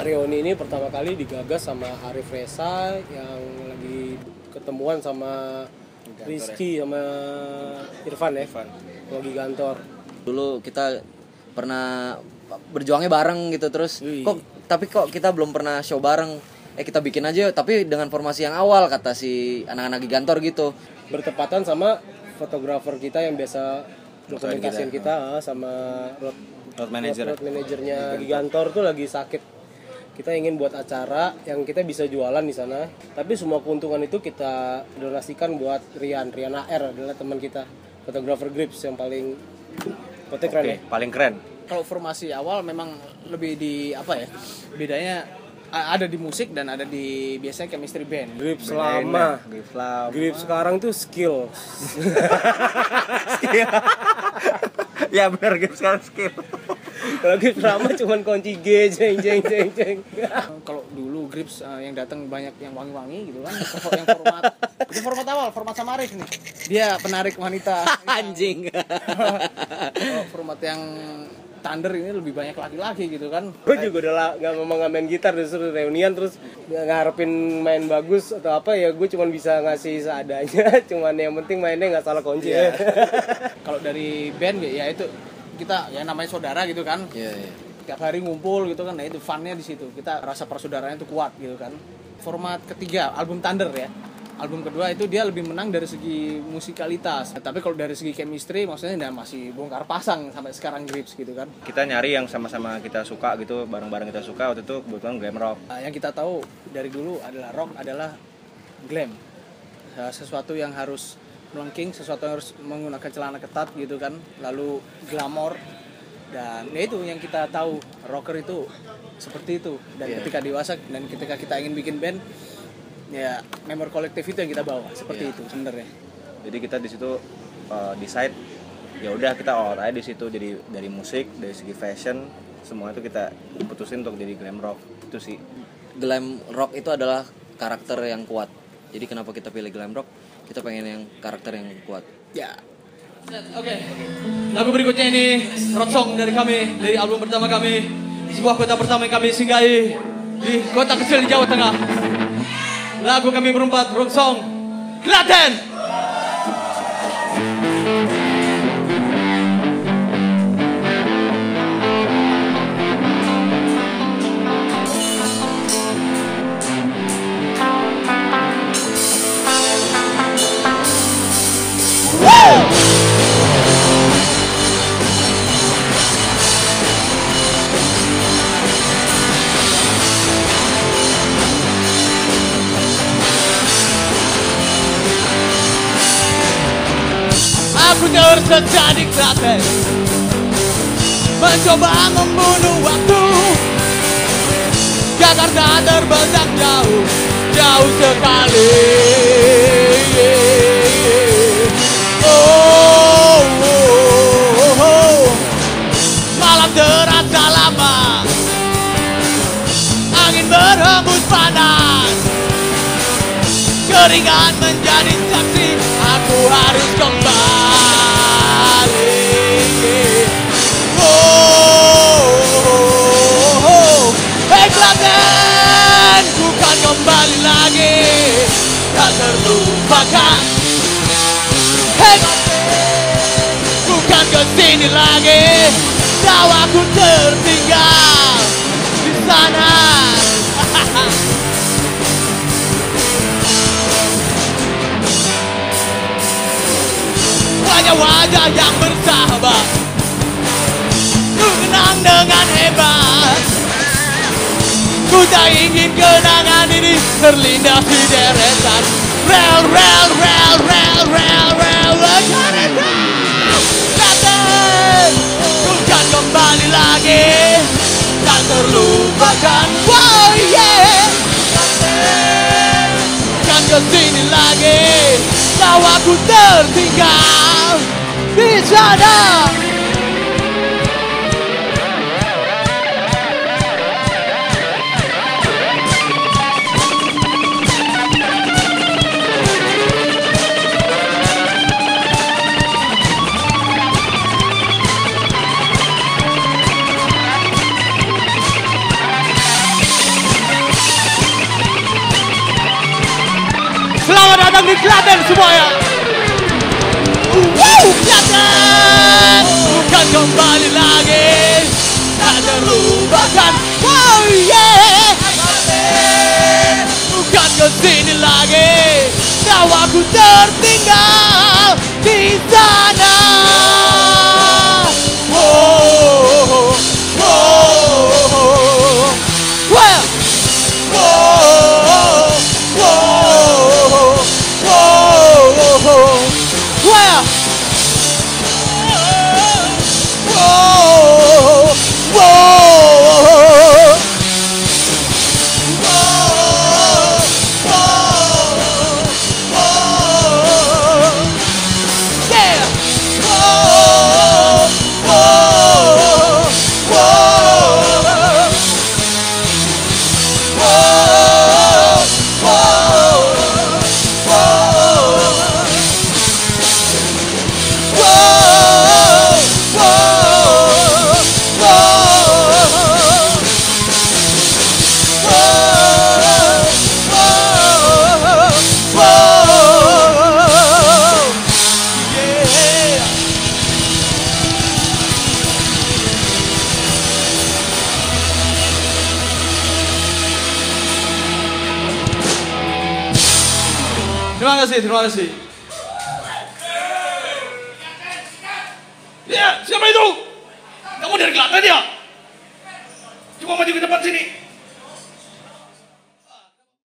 reuni ini pertama kali digagas sama Arief Reza yang lagi ketemuan sama Rizky sama Irfan Evan sama Gigantor. Dulu kita pernah berjuangnya bareng gitu terus. Ui. Tapi kok kita belum pernah show bareng. Kita bikin aja tapi dengan formasi yang awal kata si anak-anak Gigantor gitu. Bertepatan sama fotografer kita yang biasa dokumentasiin kita sama road managernya Gigantor tuh lagi sakit. Kita ingin buat acara yang kita bisa jualan di sana, tapi semua keuntungan itu kita donasikan buat Riana R adalah teman kita, fotografer Gribs yang paling keren. Paling keren. Kalau formasi awal memang lebih di apa ya? Bedanya ada di musik dan ada di biasanya chemistry band. Gribs lama. Gribs sekarang tuh skill. Ya benar Gribs sekarang skill. Kalau Gribs lama cuman kunci G jeng. Kalau dulu Gribs yang datang banyak yang wangi-wangi gitu kan, yang format awal, format sama Arief nih. Dia penarik wanita. Anjing. Format yang Thunder ini lebih banyak laki-laki gitu kan. Gue juga udah gak mau main gitar, disuruh reunian terus gak ngarepin main bagus atau apa ya, gue cuma bisa ngasih seadanya, cuman yang penting mainnya gak salah kunci. Yeah. Kalau dari band ya itu kita ya namanya saudara gitu kan. Yeah, yeah. Tiap hari ngumpul gitu kan, nah itu funnya di situ. Kita rasa persaudaranya itu kuat gitu kan. Format ketiga album Thunder ya. Album kedua itu dia lebih menang dari segi musikalitas. Nah, tapi kalau dari segi chemistry maksudnya nah masih bongkar pasang sampai sekarang Gribs gitu kan. Kita nyari yang sama-sama kita suka gitu, bareng-bareng kita suka waktu itu kebetulan glam rock. Yang kita tahu dari dulu adalah rock adalah glam. Sesuatu yang harus melengking, sesuatu yang harus menggunakan celana ketat gitu kan. Lalu glamor. Dan ya itu yang kita tahu rocker itu seperti itu. Dan ketika dewasa dan ketika kita ingin bikin band ya member kolektif itu yang kita bawa seperti itu sebenarnya. Jadi kita di situ decide ya udah kita olah di situ, jadi dari musik, dari segi fashion semua itu kita putusin untuk jadi glam rock itu sih. Glam rock itu adalah karakter yang kuat. Jadi kenapa kita pilih glam rock? Kita pengen yang karakter yang kuat. Ya. Oke. Lagu berikutnya ini road song dari kami, dari album pertama kami, sebuah kota pertama yang kami singgahi di kota kecil di Jawa Tengah. Lagu kami berempat, rock song, Klaten! Kerja di Klaten, mencoba membunuh waktu. Jakarta terbentang jauh, jauh sekali. Oh. Malam terasa lama, angin berhembus panas, keringan menjadi saksi. Aku harus kembali. Hey Klaten, bukan kembali lagi, tak terlupakan. Hey Klaten, bukan kesini lagi, nyawaku tertinggal di sana. Wajah-wajah yang bersahabat mengenang dengan hebat. Ku tak ingin kenangan ini terlindas di deretan rel Klaten, bukan kembali lagi, tak terlupakan. Oh yeah, Klaten, bukan kesini lagi, nyawaku tertinggal di sana. di Klaten semuanya. Wow, Klaten bukan kembali lagi, tak terlupakan. Wow, yeah, bukan kesini lagi, nyawaku tertinggal di sana. Wow, wow, wow. Terima kasih. Ya, siapa itu? Kamu dari Klaten ya? Coba maju ke depan sini.